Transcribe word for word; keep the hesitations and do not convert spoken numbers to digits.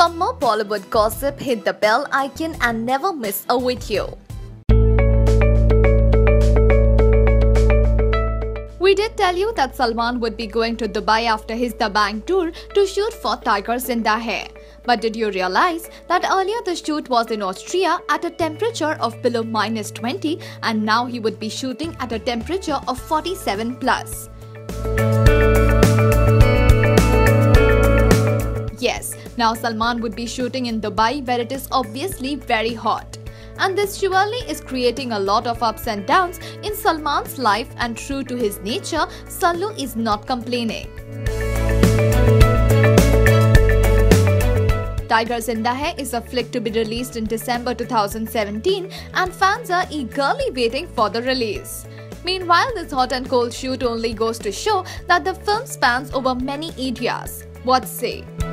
For more Bollywood gossip, hit the bell icon and never miss a video. We did tell you that Salman would be going to Dubai after his Dabangg tour to shoot for Tiger Zinda Hai. But did you realize that earlier the shoot was in Austria at a temperature of below minus twenty and now he would be shooting at a temperature of forty-seven plus? Yes, now Salman would be shooting in Dubai where it is obviously very hot. And this surely is creating a lot of ups and downs in Salman's life, and true to his nature, Sallu is not complaining. Tiger Zinda Hai is a flick to be released in December two thousand seventeen and fans are eagerly waiting for the release. Meanwhile, this hot and cold shoot only goes to show that the film spans over many areas. What say?